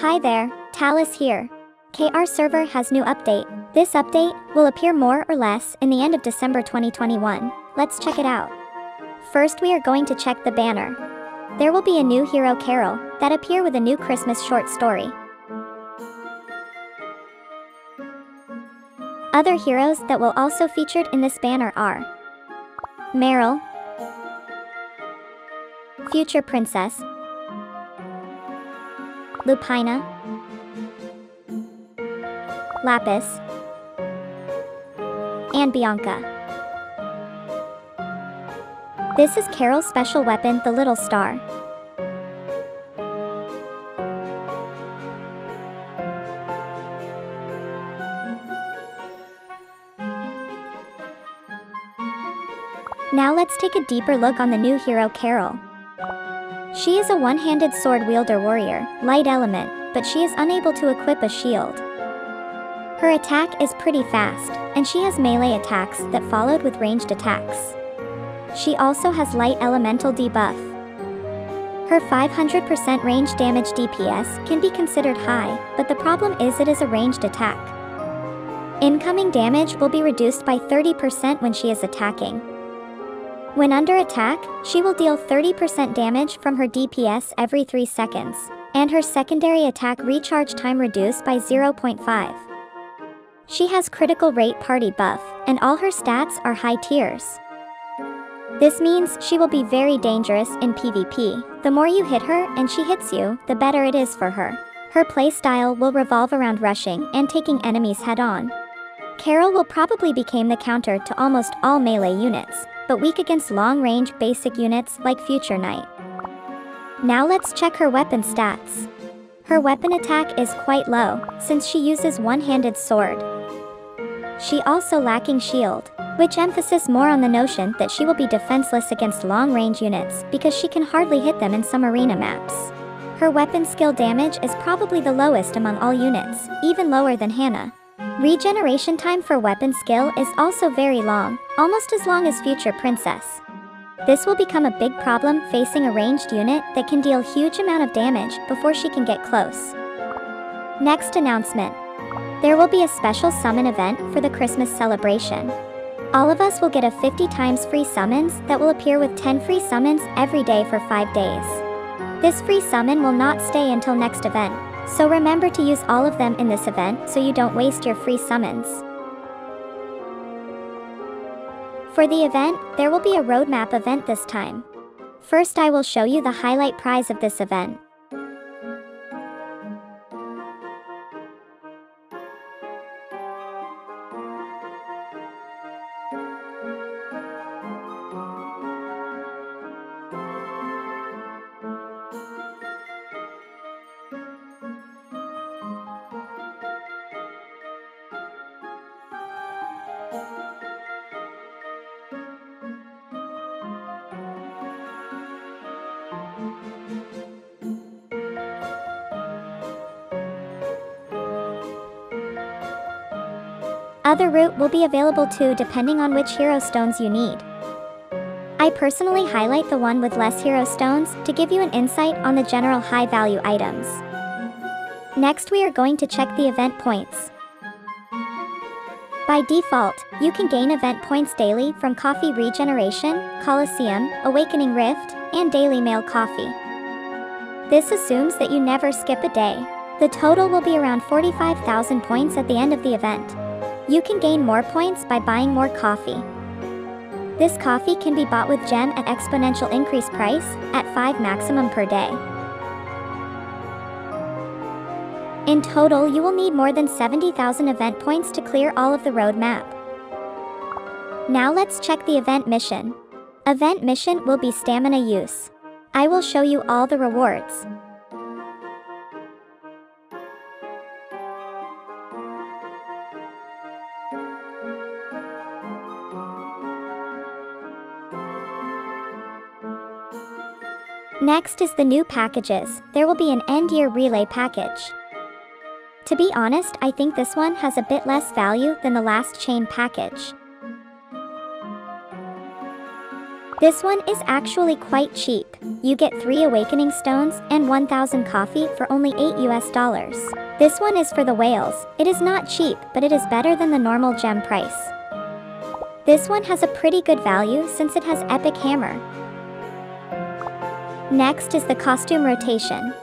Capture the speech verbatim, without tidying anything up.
Hi there, Talis here. K R server has new update. This update will appear more or less in the end of December twenty twenty-one. Let's check it out. First we are going to check the banner. There will be a new hero Carol that appear with a new Christmas short story. Other heroes that will also featured in this banner are Meryl, Future Princess, Lupina, Lapis, and Bianca. This is Carol's special weapon, the Little Star. Now let's take a deeper look on the new hero Carol. She is a one-handed sword wielder warrior, light element, but she is unable to equip a shield. Her attack is pretty fast, and she has melee attacks that followed with ranged attacks. She also has light elemental debuff. Her five hundred percent range damage D P S can be considered high, but the problem is it is a ranged attack. Incoming damage will be reduced by thirty percent when she is attacking. When under attack, she will deal thirty percent damage from her D P S every three seconds, and her secondary attack recharge time reduced by zero point five. She has critical rate party buff, and all her stats are high tiers. This means she will be very dangerous in PvP. The more you hit her and she hits you, the better it is for her. Her playstyle will revolve around rushing and taking enemies head-on. Carol will probably become the counter to almost all melee units, but weak against long-range basic units like Future Knight. Now let's check her weapon stats. Her weapon attack is quite low, since she uses one-handed sword. She also lacking shield, which emphasis more on the notion that she will be defenseless against long-range units because she can hardly hit them in some arena maps. Her weapon skill damage is probably the lowest among all units, even lower than Hannah. Regeneration time for weapon skill is also very long, almost as long as Future Princess. This will become a big problem facing a ranged unit that can deal huge amount of damage before she can get close. Next announcement. There will be a special summon event for the Christmas celebration. All of us will get a fifty times free summons that will appear with ten free summons every day for five days. This free summon will not stay until next event. So remember to use all of them in this event so you don't waste your free summons. For the event, there will be a roadmap event this time. First I will show you the highlight prize of this event. Other route will be available too depending on which hero stones you need. I personally highlight the one with less hero stones to give you an insight on the general high value items. Next we are going to check the event points. By default, you can gain event points daily from coffee regeneration, Colosseum, Awakening Rift, and daily mail coffee. This assumes that you never skip a day. The total will be around forty-five thousand points at the end of the event. You can gain more points by buying more coffee. This coffee can be bought with gem at exponential increase price, at five maximum per day. In total you will need more than seventy thousand event points to clear all of the roadmap. Now let's check the event mission. Event mission will be stamina use. I will show you all the rewards. Next is the new packages. There will be an end-year relay package. To be honest, I think this one has a bit less value than the last chain package. This one is actually quite cheap. You get three awakening stones and one thousand coffee for only eight U S dollars. This one is for the whales. It is not cheap, but it is better than the normal gem price. This one has a pretty good value since it has Epic Hammer. Next is the costume rotation.